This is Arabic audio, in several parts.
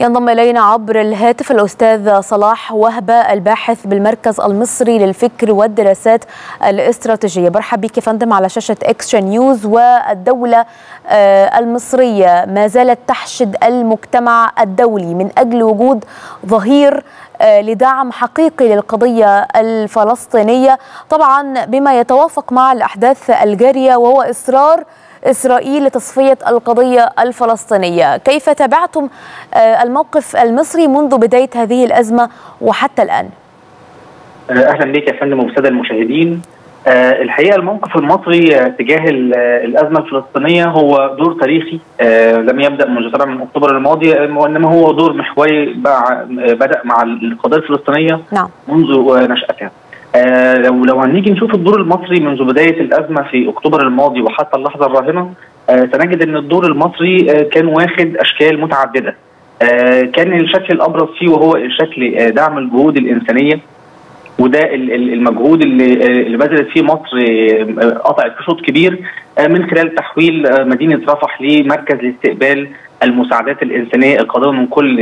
ينضم إلينا عبر الهاتف الأستاذ صلاح وهبة الباحث بالمركز المصري للفكر والدراسات الاستراتيجية. برحب بك يا فندم على شاشة اكسترا نيوز. والدولة المصرية ما زالت تحشد المجتمع الدولي من أجل وجود ظهير لدعم حقيقي للقضية الفلسطينية، طبعا بما يتوافق مع الأحداث الجارية وهو إصرار إسرائيل لتصفية القضية الفلسطينية. كيف تابعتم الموقف المصري منذ بداية هذه الأزمة وحتى الآن؟ أهلا بك يا فندم وبالسادة المشاهدين. الحقيقة الموقف المصري تجاه الأزمة الفلسطينية هو دور تاريخي لم يبدأ منذ 7 من أكتوبر الماضي، وإنما هو دور محوري بدأ مع القضية الفلسطينية منذ نشأتها. لو هنيجي نشوف الدور المصري منذ بداية الأزمة في أكتوبر الماضي وحتى اللحظة الراهنة، سنجد أن الدور المصري كان واخد أشكال متعددة. كان الشكل الأبرز فيه وهو شكل دعم الجهود الإنسانية، وده المجهود اللي بذلت فيه مصر قطعت في شوط كبير من خلال تحويل مدينة رفح لمركز لاستقبال المساعدات الإنسانية القادمة من كل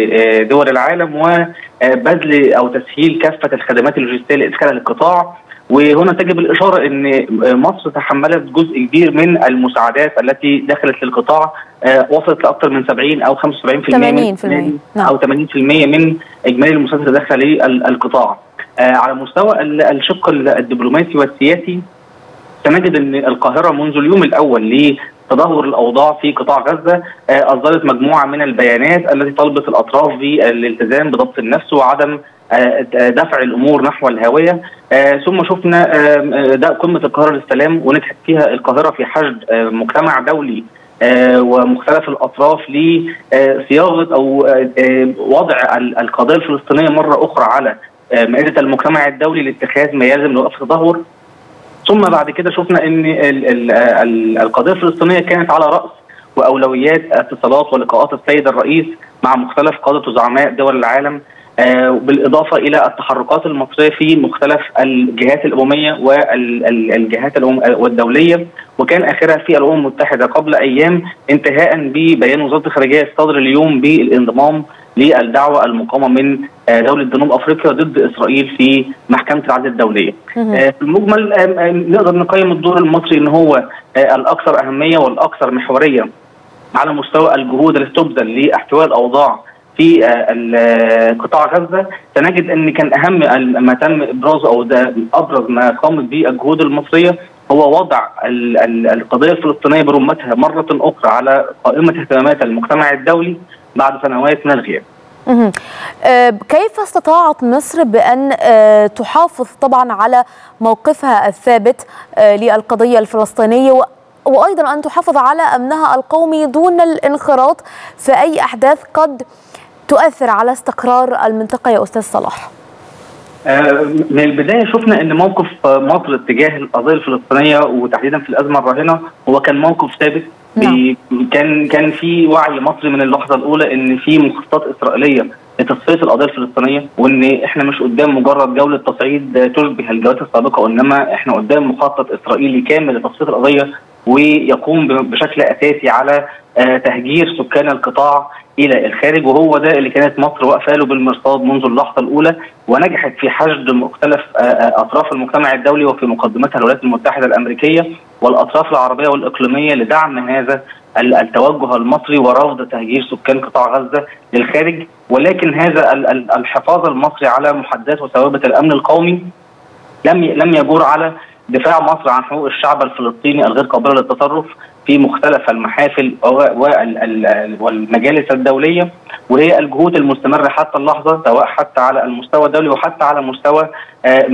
دول العالم، وبذل أو تسهيل كافة الخدمات اللوجستية لإدخالها للقطاع. وهنا تجب الإشارة أن مصر تحملت جزء كبير من المساعدات التي دخلت للقطاع، وصلت لأكثر من 70 أو 75% 80% أو 80% من إجمالي المساعدات اللي داخلة للقطاع. على مستوى الشق الدبلوماسي والسياسي، سنجد أن القاهرة منذ اليوم الأول تدهور الأوضاع في قطاع غزة أصدرت مجموعة من البيانات التي طالبت الأطراف بالالتزام بضبط النفس وعدم دفع الأمور نحو الهاوية. ثم شفنا ده قمة القاهرة للسلام، ونجحت فيها القاهرة في حشد مجتمع دولي ومختلف الأطراف لصياغة أو وضع القضية الفلسطينية مرة أخرى على مائدة المجتمع الدولي لاتخاذ ما يلزم لوقف التدهور. ثم بعد كده شفنا ان القضيه الفلسطينيه كانت على راس واولويات اتصالات ولقاءات السيد الرئيس مع مختلف قاده وزعماء دول العالم، بالاضافه الى التحركات المصريه في مختلف الجهات الامميه والجهات والدوليه، وكان اخرها في الامم المتحده قبل ايام، انتهاء ببيان وزاره الخارجيه الصادر اليوم بالانضمام للدعوه المقامه من دوله جنوب افريقيا ضد اسرائيل في محكمه العدل الدوليه. في المجمل نقدر نقيم الدور المصري ان هو الاكثر اهميه والاكثر محوريه على مستوى الجهود التي تبذل لاحتواء الاوضاع في قطاع غزه. سنجد ان كان اهم ما تم ابرازه او ده ابرز ما قامت به الجهود المصريه هو وضع القضيه الفلسطينيه برمتها مره اخرى على قائمه اهتمامات المجتمع الدولي بعد سنوات من الغياب. كيف استطاعت مصر بأن تحافظ طبعا على موقفها الثابت للقضية الفلسطينية، وأيضا أن تحافظ على أمنها القومي دون الانخراط في أي أحداث قد تؤثر على استقرار المنطقة يا أستاذ صلاح؟ من البداية شفنا أن موقف مصر اتجاه القضية الفلسطينية وتحديدا في الأزمة الراهنة هو كان موقف ثابت. كان في وعي مصري من اللحظه الاولى ان في مخططات اسرائيليه لتصفيه القضيه الفلسطينيه، وان احنا مش قدام مجرد جوله تصعيد تشبه الجولات السابقه، وانما احنا قدام مخطط اسرائيلي كامل لتصفيه القضيه ويقوم بشكل اساسي على تهجير سكان القطاع الى الخارج. وهو ده اللي كانت مصر واقفه له بالمرصاد منذ اللحظه الاولى، ونجحت في حشد مختلف اطراف المجتمع الدولي وفي مقدمتها الولايات المتحده الامريكيه والاطراف العربيه والاقليميه لدعم هذا التوجه المصري ورفض تهجير سكان قطاع غزه للخارج. ولكن هذا الحفاظ المصري على محددات وثوابت الامن القومي لم يجور على دفاع مصر عن حقوق الشعب الفلسطيني الغير قابله للتصرف في مختلف المحافل والمجالس الدوليه، وهي الجهود المستمره حتى اللحظه سواء حتى على المستوى الدولي وحتى على مستوى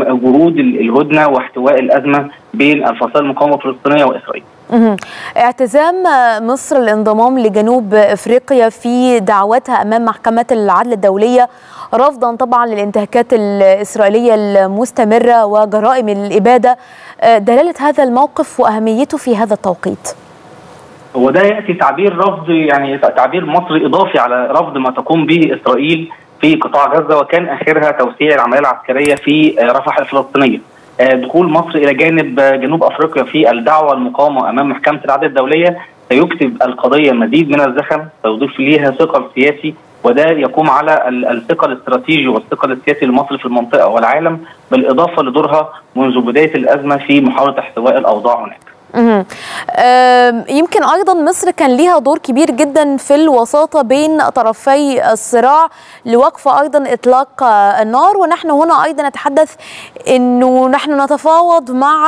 جهود الهدنه واحتواء الازمه بين الفصائل المقاومه الفلسطينيه واسرائيل. اعتزام مصر الانضمام لجنوب افريقيا في دعوتها امام محكمة العدل الدولية رفضا طبعا للانتهاكات الاسرائيلية المستمرة وجرائم الابادة، دلالة هذا الموقف واهميته في هذا التوقيت؟ وده ياتي تعبير رفض، يعني تعبير مصري اضافي على رفض ما تقوم به اسرائيل في قطاع غزة، وكان اخرها توسيع العملية العسكرية في رفح الفلسطينية. دخول مصر إلى جانب جنوب أفريقيا في الدعوة المقامة أمام محكمة العدل الدولية سيكسب القضية مزيد من الزخم، سيضيف ليها ثقل سياسي وده يقوم على الثقل الاستراتيجي والثقل السياسي المصري في المنطقة والعالم، بالإضافة لدورها منذ بداية الأزمة في محاولة احتواء الأوضاع هناك. يمكن أيضا مصر كان ليها دور كبير جدا في الوساطة بين طرفي الصراع لوقف أيضا إطلاق النار، ونحن هنا أيضا نتحدث أنه نحن نتفاوض مع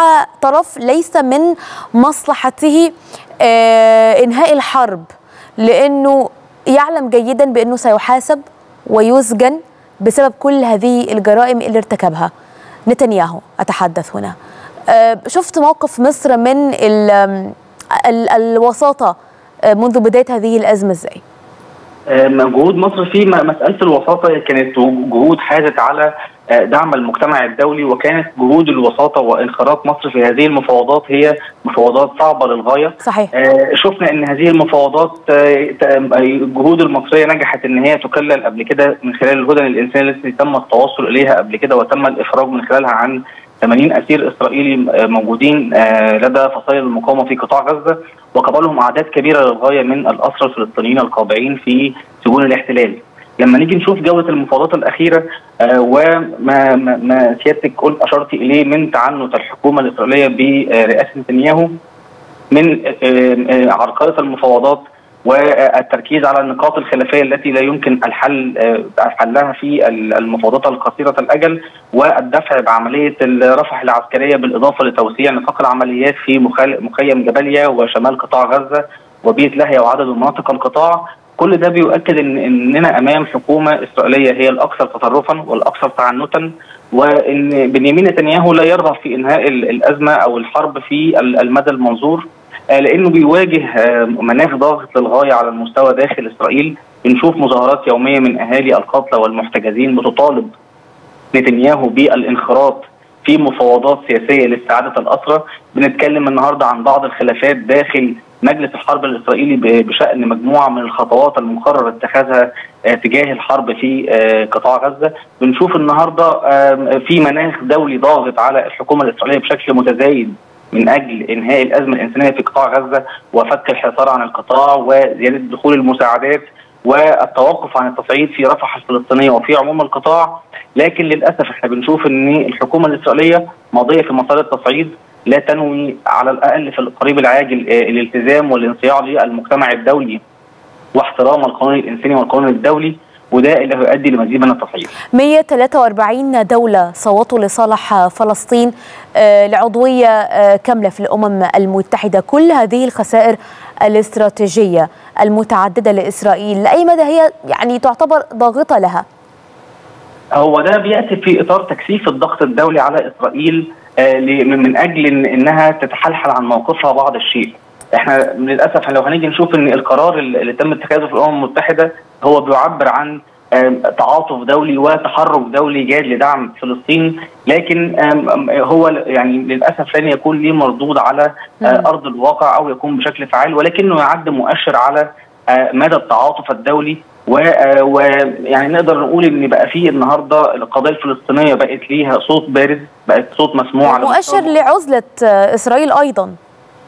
طرف ليس من مصلحته إنهاء الحرب، لأنه يعلم جيدا بأنه سيحاسب ويسجن بسبب كل هذه الجرائم اللي ارتكبها نتنياهو. أتحدث هنا، شفت موقف مصر من الوساطة منذ بداية هذه الأزمة إزاي؟ مجهود مصر في مسألة الوساطة كانت جهود حازت على دعم المجتمع الدولي، وكانت جهود الوساطة وانخراط مصر في هذه المفاوضات هي مفاوضات صعبة للغاية. صحيح. شفنا ان هذه المفاوضات الجهود المصرية نجحت ان هي تكلل قبل كده من خلال الهدن الإنسانية التي تم التوصل اليها قبل كده، وتم الإفراج من خلالها عن 80 أسير إسرائيلي موجودين لدى فصائل المقاومة في قطاع غزة، وقبلهم أعداد كبيرة للغاية من الأسرى الفلسطينيين القابعين في سجون الاحتلال. لما نيجي نشوف جولة المفاوضات الأخيرة وما ما سيادتك أشرت إليه من تعنت الحكومة الإسرائيلية برئاسة نتنياهو من عرقلة المفاوضات والتركيز على النقاط الخلافيه التي لا يمكن حلها في المفاوضات القصيره الاجل، والدفع بعمليه رفح العسكريه، بالاضافه لتوسيع نطاق العمليات في مخيم جباليا وشمال قطاع غزه وبيت لاهيا وعدد من مناطق القطاع. كل ده بيؤكد اننا امام حكومه اسرائيليه هي الاكثر تطرفا والاكثر تعنتا، وان بنيامين نتنياهو لا يرغب في انهاء الازمه او الحرب في المدى المنظور، لأنه بيواجه مناخ ضاغط للغاية على المستوى داخل إسرائيل. بنشوف مظاهرات يومية من أهالي القتلى والمحتجزين بتطالب نتنياهو بالانخراط في مفاوضات سياسية لاستعادة الأسرى. بنتكلم النهاردة عن بعض الخلافات داخل مجلس الحرب الإسرائيلي بشأن مجموعة من الخطوات المقرر اتخاذها تجاه الحرب في قطاع غزة. بنشوف النهاردة في مناخ دولي ضاغط على الحكومة الإسرائيلية بشكل متزايد من أجل إنهاء الأزمة الإنسانية في قطاع غزة وفك الحصار عن القطاع وزيادة دخول المساعدات والتوقف عن التصعيد في رفح الفلسطينية وفي عموم القطاع. لكن للأسف احنا بنشوف إن الحكومة الإسرائيلية ماضية في مسار التصعيد، لا تنوي على الأقل في القريب العاجل الالتزام والانصياع للمجتمع الدولي واحترام القانون الإنساني والقانون الدولي، وده اللي هيؤدي لمزيد من التصعيد. 143 دولة صوتوا لصالح فلسطين لعضوية كاملة في الأمم المتحدة. كل هذه الخسائر الاستراتيجية المتعددة لإسرائيل لأي مدى هي يعني تعتبر ضاغطة لها؟ هو ده بيأتي في إطار تكثيف الضغط الدولي على إسرائيل من أجل إنها تتحلحل عن موقفها بعض الشيء. احنا للاسف لو هنيجي نشوف ان القرار اللي تم اتخاذه في الامم المتحده هو بيعبر عن تعاطف دولي وتحرك دولي جاد لدعم فلسطين، لكن هو يعني للاسف لن يكون ليه مردود على ارض الواقع او يكون بشكل فعال، ولكنه يعد مؤشر على مدى التعاطف الدولي. ويعني نقدر نقول ان بقى فيه النهارده القضيه الفلسطينيه بقت ليها صوت بارز، بقت صوت مسموع، مؤشر لعزله اسرائيل ايضا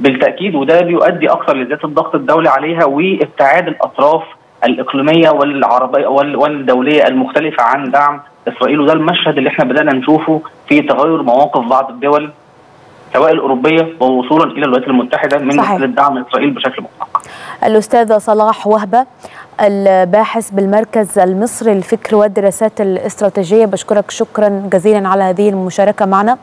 بالتأكيد، وده بيؤدي أكثر لزيادة الضغط الدولي عليها وابتعاد الأطراف الإقليمية والعربية والدولية المختلفة عن دعم إسرائيل. وده المشهد اللي احنا بدأنا نشوفه في تغير مواقف بعض الدول سواء الأوروبية ووصولا إلى الولايات المتحدة من خلال دعم إسرائيل بشكل مطلق. الأستاذ صلاح وهبة الباحث بالمركز المصري للفكر والدراسات الاستراتيجية، بشكرك شكرا جزيلا على هذه المشاركة معنا.